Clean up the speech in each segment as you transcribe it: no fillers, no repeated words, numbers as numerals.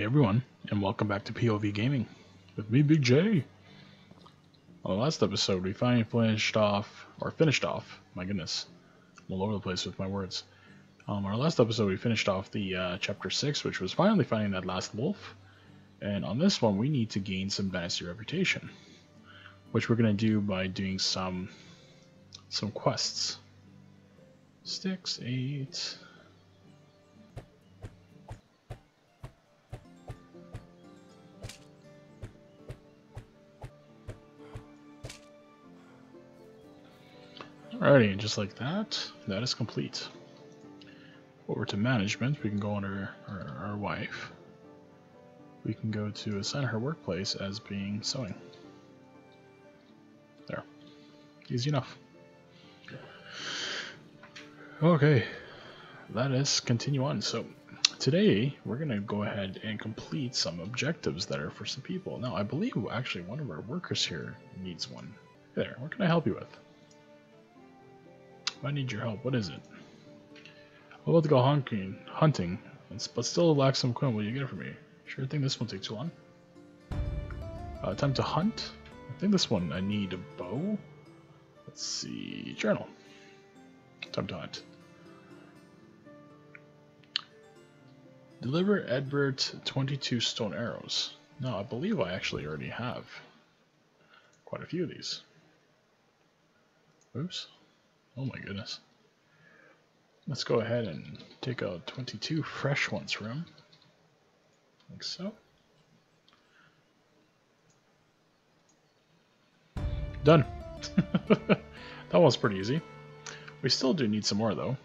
Hey everyone, and welcome back to POV Gaming, with me, Big J. On the last episode, we finally finished off, my goodness, I'm all over the place with my words. Our last episode, we finished off the Chapter 6, which was finally finding that last wolf, and on this one, we need to gain some Dynasty Reputation, which we're going to do by doing some quests. 6, 8... Alrighty, and just like that, that is complete. Over to management, we can go under our wife. We can go to assign her workplace as being sewing. There. Easy enough. Okay, that is continue on. So today, we're going to go ahead and complete some objectives that are for some people. Now, I believe actually one of our workers here needs one. Hey there, what can I help you with? I need your help. What is it? I'm about to go hunting, but still lack some queen. Will you get it for me? Sure thing. This won't take too long. Time to hunt. I think this one I need a bow. Let's see. Journal. Time to hunt. Deliver Edbert 22 stone arrows. No, I believe I actually already have quite a few of these. Oops. Oh my goodness. Let's go ahead and take out 22 fresh ones from him. Like so. Done. That one's pretty easy. We still do need some more though.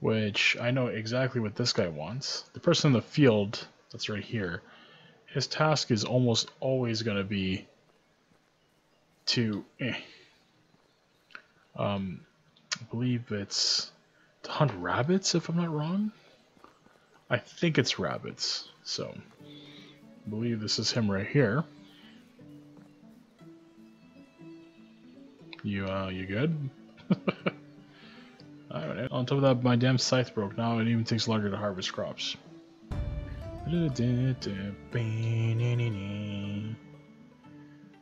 Which I know exactly what this guy wants. The person in the field that's right here, his task is almost always going to be to... I believe it's to hunt rabbits, if I'm not wrong. I think it's rabbits, so I believe this is him right here. You good? Alright, on top of that, my damn scythe broke. Now it even takes longer to harvest crops.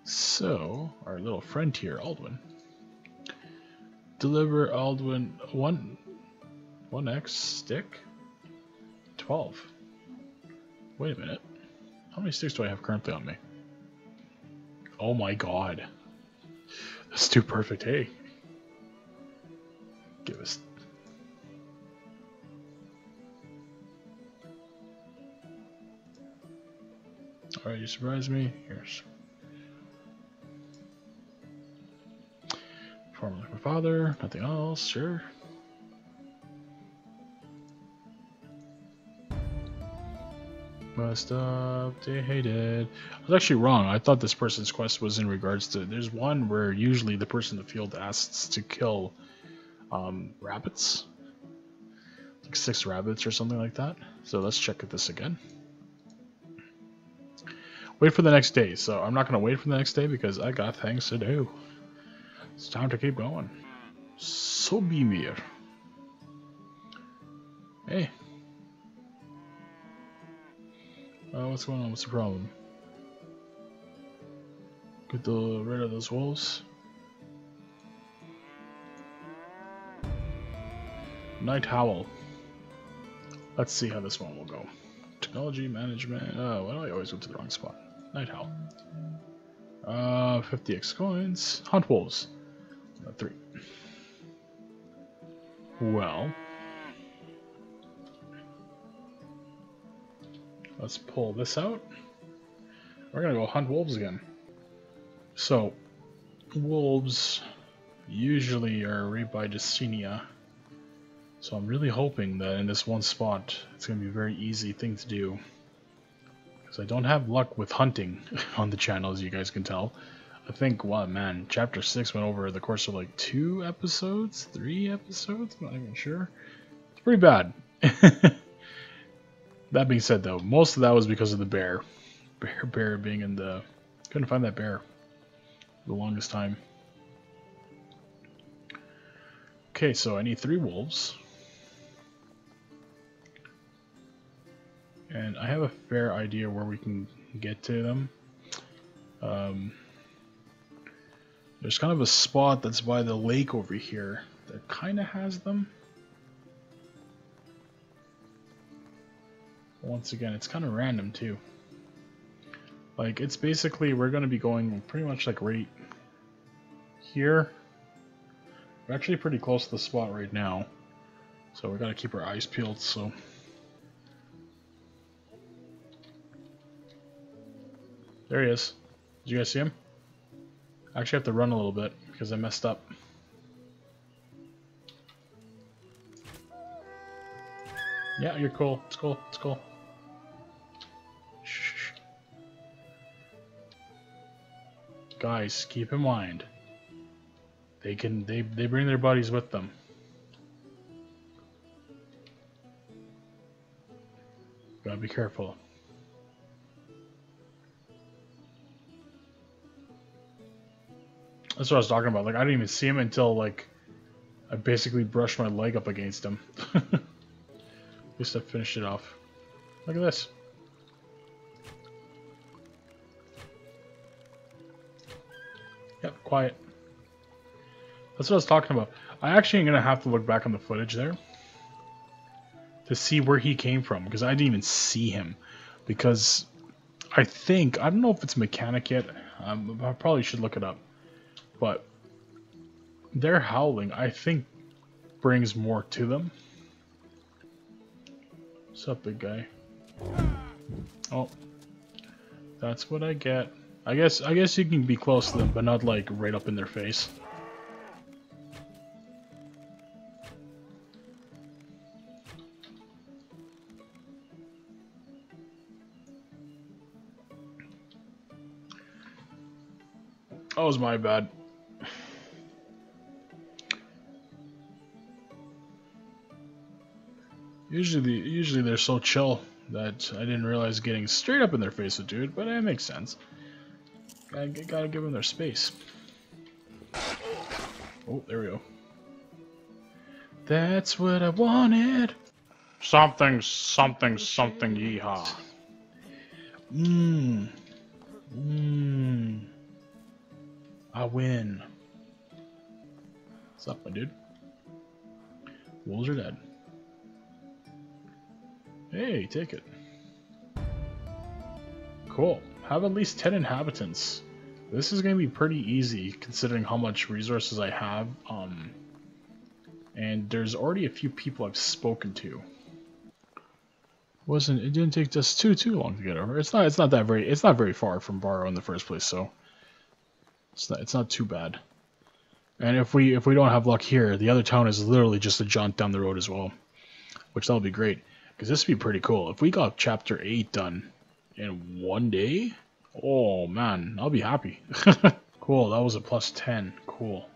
So, our little friend here, Aldwyn. Deliver Aldwyn one X stick 12. Wait a minute. How many sticks do I have currently on me? Oh my god. That's too perfect, hey. Give us Alright, you surprised me. Here's Farm like my father, nothing else, sure. Must update it. I was actually wrong. I thought this person's quest was in regards to. There's one where usually the person in the field asks to kill rabbits, like 6 rabbits or something like that. So let's check at this again. Wait for the next day. So I'm not gonna wait for the next day because I got things to do. It's time to keep going. Sobimir. Hey. What's going on? What's the problem? Get rid of those wolves. Night Howl. Let's see how this one will go. Technology, management... why do I always go to the wrong spot? Night Howl. 50x coins. Hunt wolves. 3. Well, let's pull this out. We're gonna go hunt wolves again. So, wolves usually are right by Justinia. So I'm really hoping that in this one spot, it's gonna be a very easy thing to do. Because I don't have luck with hunting on the channel, as you guys can tell. I think, wow, man, Chapter 6 went over the course of like 2 episodes, 3 episodes? I'm not even sure. It's pretty bad. That being said, though, most of that was because of the bear. Bear being in the... Couldn't find that bear for the longest time. Okay, so I need 3 wolves. and I have a fair idea where we can get to them. There's kind of a spot that's by the lake over here that kind of has them. Once again, it's kind of random too. Like, it's basically, we're going to be going pretty much like right here. We're actually pretty close to the spot right now, so we got to keep our eyes peeled. So there he is. Did you guys see him? I actually have to run a little bit because I messed up. Yeah, you're cool. It's cool. It's cool. Shh. Guys, keep in mind, they bring their buddies with them. Gotta be careful. That's what I was talking about. Like, I didn't even see him until, like, I basically brushed my leg up against him. At least I finished it off. Look at this. Yep, quiet. That's what I was talking about. I actually am going to have to look back on the footage there to see where he came from, because I didn't even see him. Because I think, I don't know if it's mechanic yet. I probably should look it up. But their howling, I think, brings more to them. What's up, big guy? Oh, that's what I get. I guess you can be close to them, but not like right up in their face. That was my bad. Usually they're so chill that I didn't realize getting straight up in their face would do it, but it makes sense. Gotta give them their space. Oh, there we go. That's what I wanted. Something, something, something, yeehaw. I win. What's up, my dude? Wolves are dead. Hey, take it. Cool. Have at least 10 inhabitants. This is going to be pretty easy considering how much resources I have. And there's already a few people I've spoken to. It didn't take us too long to get over. It's not very far from Barrow in the first place, so it's not too bad. And if we don't have luck here, the other town is literally just a jaunt down the road as well, which that'll be great. Because this would be pretty cool. If we got Chapter 8 done in one day, oh man, I'll be happy. Cool, that was a plus 10. Cool.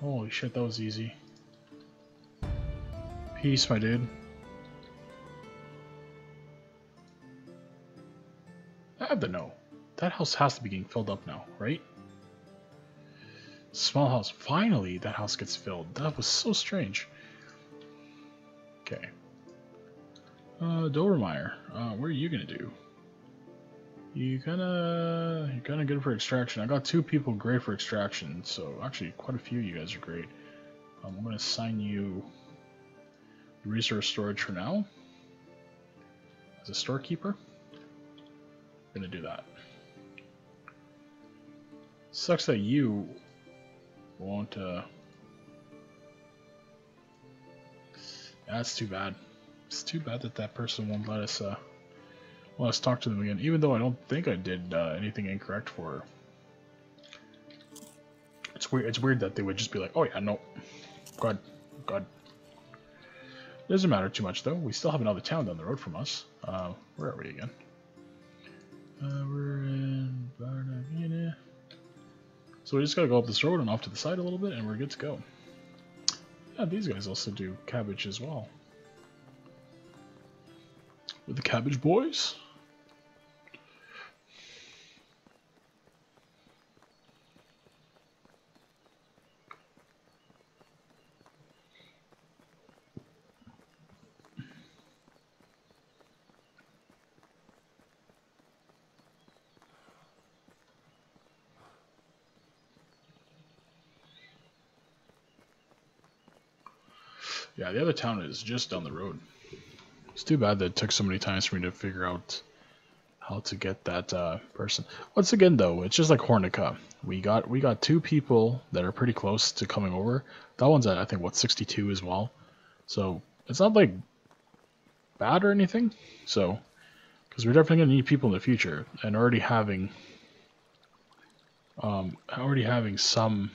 Holy shit, that was easy. Peace, my dude. I have to know. That house has to be getting filled up now, right? Small house. Finally, that house gets filled. That was so strange. Okay. Dobermeyer, what are you gonna do? You're kinda good for extraction. I got two people great for extraction, so actually quite a few of you guys are great. I'm gonna assign you resource storage for now. As a storekeeper, I'm gonna do that. Sucks that you won't, that's too bad. It's too bad that that person won't let us talk to them again, even though I don't think I did anything incorrect for her. It's weird that they would just be like, oh yeah, no, God. Doesn't matter too much though. We still have another town down the road from us. Where are we again? We're in Barnavina. So we just gotta go up this road and off to the side a little bit and we're good to go. Yeah, these guys also do cabbage as well. With the cabbage boys? Yeah, the other town is just down the road. It's too bad that it took so many times for me to figure out how to get that person. Once again, though, it's just like Hornica. We got two people that are pretty close to coming over. That one's at, I think, what, 62 as well. So it's not like bad or anything. So, because we're definitely gonna need people in the future, and already having some.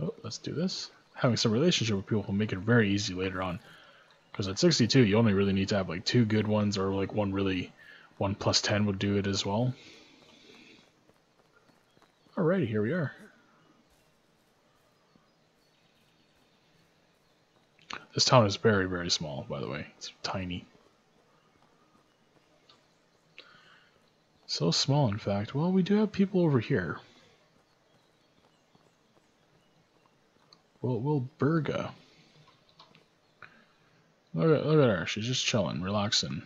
Oh, let's do this. Having some relationship with people will make it very easy later on. Because at 62, you only really need to have like two good ones, or like one really. 1 plus 10 would do it as well. Alrighty, here we are. This town is very, very small, by the way. It's tiny. So small, in fact. Well, we do have people over here. Well, Wilburga. Look at her. She's just chilling, relaxing.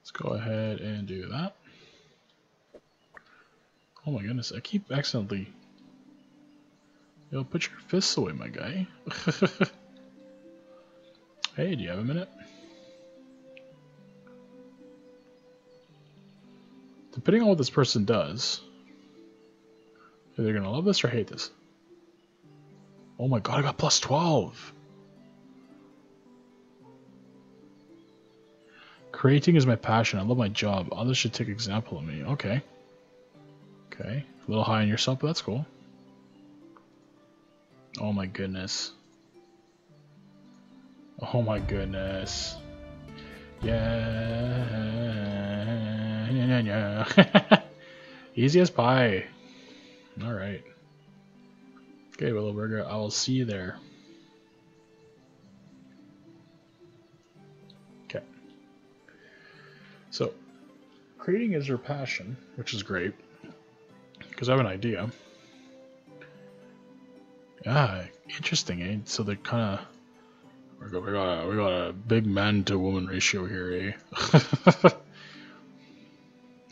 Let's go ahead and do that. Oh my goodness, I keep accidentally... Yo, put your fists away, my guy. Hey, do you have a minute? Depending on what this person does, they're either gonna love this or hate this. Oh my god, I got plus 12! Creating is my passion. I love my job. Others should take example of me. Okay. Okay. A little high on yourself, but that's cool. Oh my goodness. Oh my goodness. Yeah. Easy as pie. Alright. Okay, Wilburga, I will see you there. So, creating is her passion, which is great, because I have an idea. Ah, interesting, eh? So they're kind of... We got a big man to woman ratio here, eh?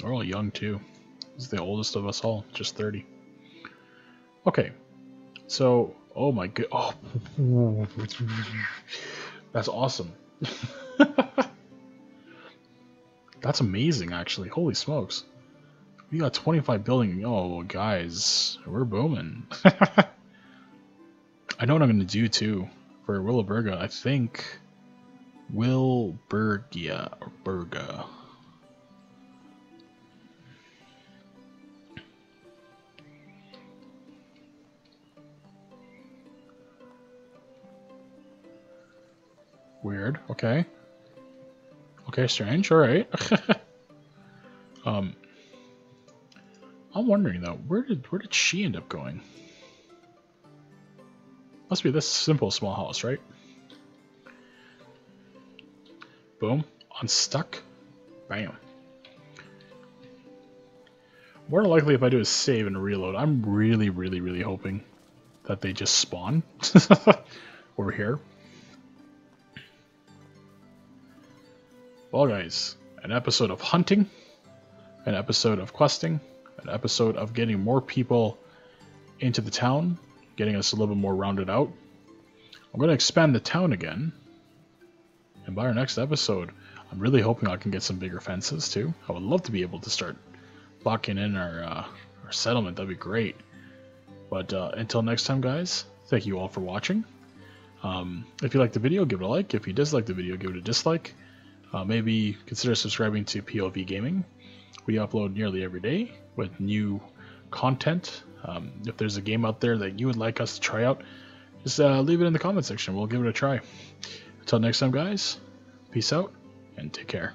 We're all young, too. He's the oldest of us all, just 30. Okay, so... Oh my god... Oh. That's awesome. That's amazing, actually. Holy smokes. We got 25 building. Oh, guys. We're booming. I know what I'm going to do, too. For Wilburga, I think... Wilburgia. Or Burga. Weird. Okay. Okay, strange, alright. I'm wondering though, where did she end up going? Must be this simple small house, right? Boom. Unstuck. Bam. More than likely if I do is save and reload. I'm really, really, really hoping that they just spawn over here. Well guys, an episode of hunting, an episode of questing, an episode of getting more people into the town, getting us a little bit more rounded out. I'm going to expand the town again, and by our next episode, I'm really hoping I can get some bigger fences too. I would love to be able to start locking in our settlement, that'd be great. But until next time guys, thank you all for watching. If you liked the video, give it a like. If you dislike the video, give it a dislike. Maybe consider subscribing to POV Gaming. We upload nearly every day with new content. If there's a game out there that you would like us to try out, just leave it in the comment section. We'll give it a try. Until next time, guys, peace out and take care.